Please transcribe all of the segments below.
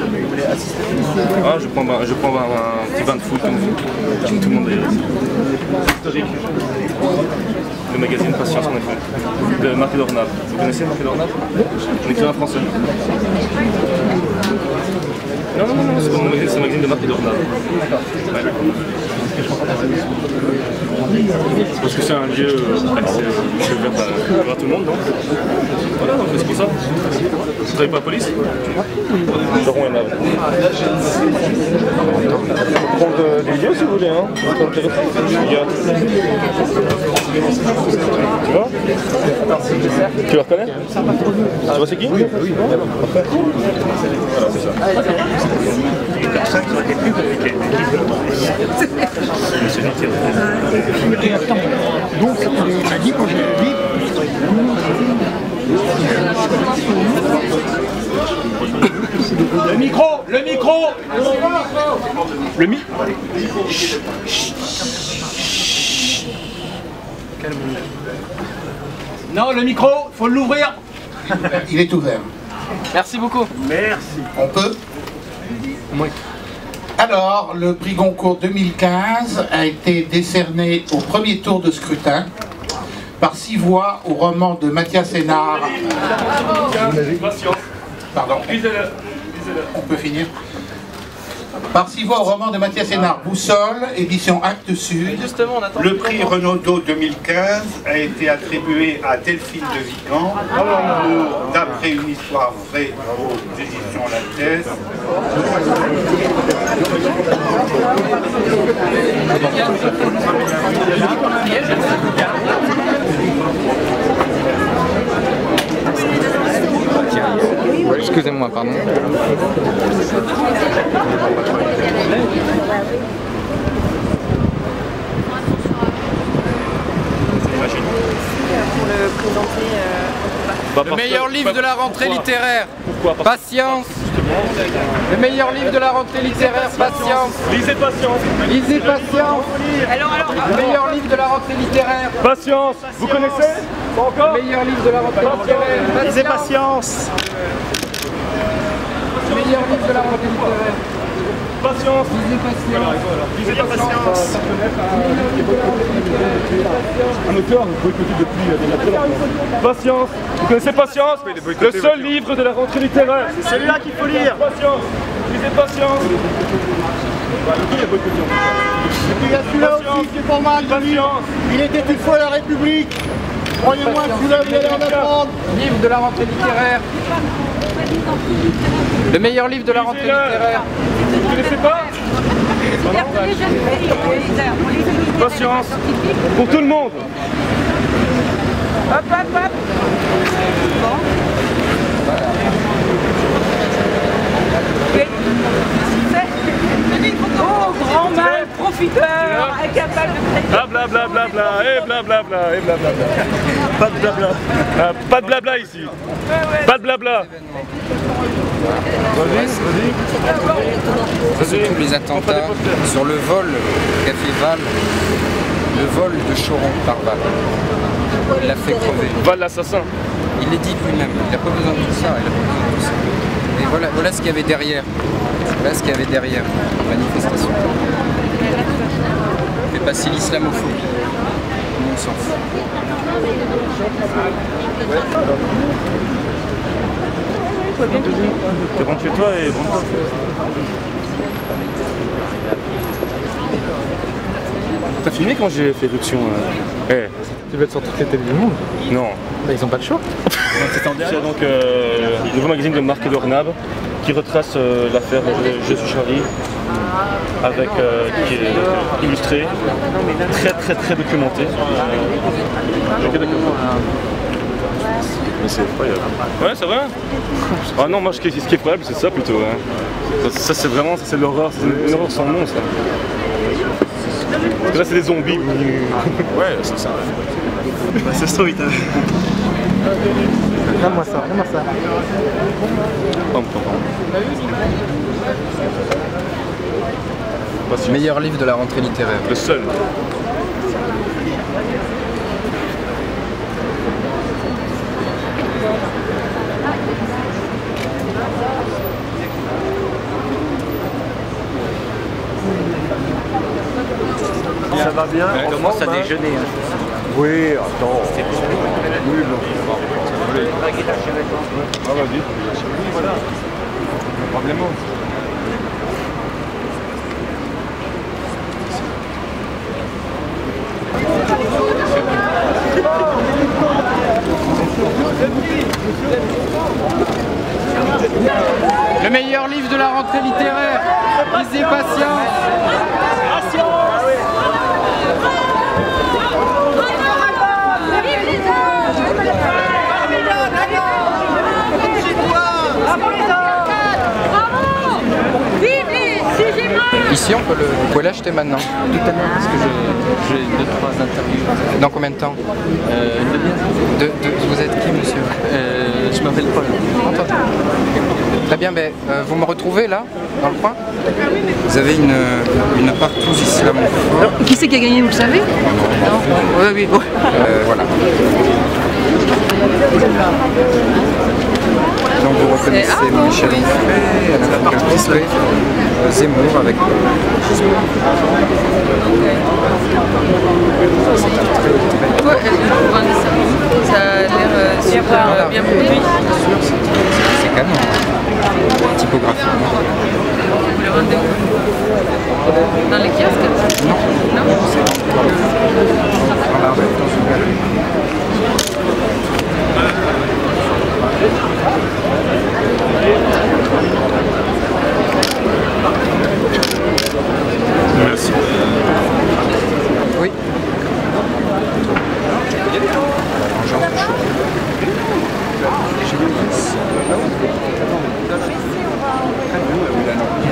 Vous voulez assister? Ah, je prends un petit bain de foot comme vous. Tout le monde est ici. Historique. Le magazine Patience en effet. De Marc-Édouard Nabe. Vous connaissez Marc-Édouard Nabe? Un écrivain français. Non, non, non, non, c'est le magazine de Marc-Édouard Nabe. D'accord. Ouais. Parce que c'est un lieu ouvert à tout le monde, non? Voilà, donc c'est pour ça. Vous travaillez pas à la police? Daron est là. On prend des vidéos si vous voulez, hein. Tu vois? Tu le reconnais? Tu vois c'est qui? Oui, oui. Voilà, c'est ça. C'est comme ça que ça aurait été plus compliqué. Et attends, donc il m'a dit quand j'ai dit... Le micro! Le micro! Le micro! Non, le micro, faut l'ouvrir! Il est ouvert. Merci beaucoup. Merci. On peut? Oui. Alors, le prix Goncourt 2015 a été décerné au premier tour de scrutin par 6 voix au roman de Mathias Sénard. Pardon. On peut finir. Par 6 voix au roman de Mathias Sénard, Boussole, édition Acte Sud. Le prix Renaudot 2015 a été attribué à Delphine de Vigan pour D'après une histoire vraie aux éditions LatThèse. Excusez-moi, pardon. Le meilleur livre de la rentrée littéraire, Patience. Le meilleur livre de la rentrée littéraire, Patience. Lisez Patience. Lisez Patience. Le meilleur livre de la rentrée littéraire, Patience. Vous connaissez? Pas encore. Le meilleur livre de la rentrée littéraire, Lisez Patience. Le meilleur livre de la rentrée littéraire, Patience. Lisez Patience. Un auteur boycotté depuis des années. Patience. Vous connaissez Patience? Le seul livre de la rentrée littéraire. C'est celui-là qu'il faut lire. Patience. Lisez Patience. Il y a celui-là aussi, c'est pas mal. Il était une fois à la République. Croyez-moi que vous allez en apprendre. Livre de la rentrée littéraire. Le meilleur livre de la rentrée littéraire. Vous ne connaissez pas? Patience. Pour tout le monde. Hop, hop, hop. Oh, grand mal, profiteur, incapable de... Blablabla, blabla, bla, et blablabla, bla, et blablabla. Bla, bla. Pas de blabla. Pas de blabla ici. Pas de blabla. Vas-y. Les attentats sur le vol qu'a fait Val, le vol de Choron par Val. Il l'a fait crever. Val l'assassin. Il l'a dit lui-même, il n'a pas besoin de tout ça. Et voilà, voilà ce qu'il y avait derrière. Voilà ce qu'il y avait derrière la manifestation. Fait passer l'islamophobie. Mon sens. Tu rentres chez toi et rentre. T'as filmé quand j'ai fait éruption? Hey. Tu vas être sur toutes les télés du monde? Non. Bah, ils ont pas de choix. C'est donc le nouveau magazine de Marc-Édouard Nabe qui retrace l'affaire Je suis Charlie, avec qui est illustré, très documenté. Mais c'est incroyable. Ouais, c'est vrai. Ah non, moi ce qui est probable c'est ça plutôt. Hein. Ça c'est vraiment, c'est l'horreur, c'est une horreur sans nom ça. Parce que là c'est des zombies. Ouais, c'est ça. Bah, c'est story. Regarde-moi ça, regarde-moi ça. Le meilleur livre de la rentrée littéraire. Le seul. va bien. Elle commence à déjeuner. Oui, attends. Oui, bon. Ah, vas-y. Oui, voilà. Problème. Le meilleur livre de la rentrée littéraire, lisez Patience. Ici, vous pouvez l'acheter maintenant. Tout à l'heure, parce que j'ai 2-3 interviews. Dans combien de temps? Vous êtes qui, monsieur? Je m'appelle Paul. Entendez. Très bien, mais vous me retrouvez là, dans le coin? Vous avez une partouze ici à Montfort. Qui c'est qui a gagné, vous le savez? Non. Oui, oui, bon. Voilà. Donc vous reconnaissez Michel Onfray, Zemmour avec... Pourquoi est-ce ça a l'air super bien produit? C'est canon, typographiquement. Vous le vendez où? Dans les kiosques? Non. Non, c'est dans la rue, dans une galerie. Merci. Oui.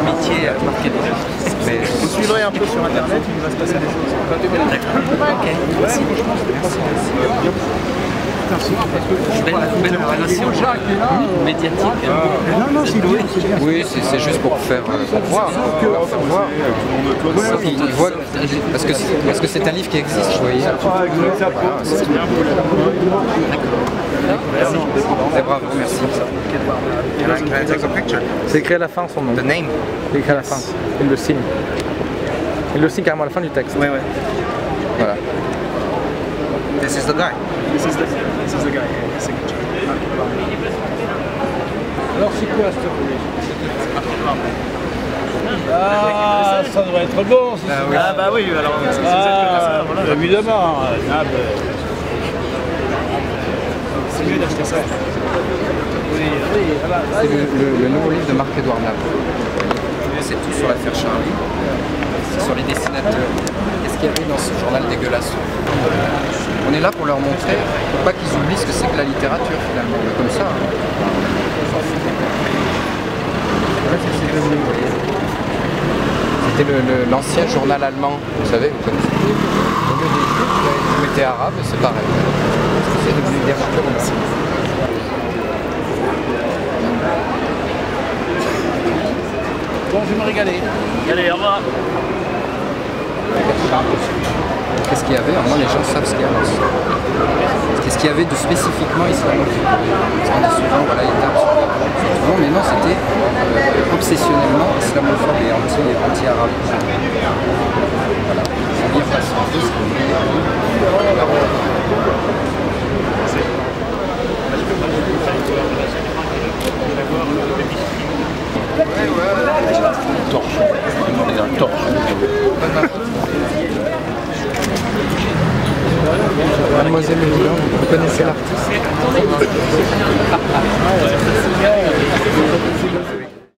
Amitié à Marc-Édouard. Vous suivrez un peu sur internet, il va se passer des choses. D'accord. Ok. Merci. Belle, belle opération médiatique. Non, non, c'est doué. Oui, c'est juste pour faire voir. Parce que c'est un livre qui existe, vous voyez. C'est bravo, merci. C'est écrit à la fin son nom. The name. C'est écrit à la fin. Il le signe. Il le signe carrément à la fin du texte. Oui, oui. Voilà. This is the guy. This is the guy. Alors c'est quoi ce truc? Ah, ça devrait être bon. Ah bah oui, alors évidemment. C'est mieux d'acheter ça. C'est le nouveau livre de Marc-Édouard Nabe. C'est tout sur l'affaire Charlie. C'est sur les dessinateurs. Qu'est-ce qu'il y avait dans ce journal dégueulasse? On est là pour leur montrer, pour pas qu'ils oublient ce que c'est que la littérature finalement, comme ça. C'était l'ancien journal allemand, vous savez, vous connaissez. Vous mettez arabe, c'est pareil. C'est devenu littérature aussi. Bon, je vais me régaler. Allez, au revoir. Qu'est-ce qu'il y avait? Au moins les gens savent ce qu'il y avait. Qu'est-ce qu'il y avait de spécifiquement islamophobe? Parce qu'on dit souvent, voilà, il tape sur la... Non, mais non, c'était obsessionnellement islamophobe et anti-arabe. Voilà. C'est bien passé. Torche. Mademoiselle Dion, vous connaissez l'artiste?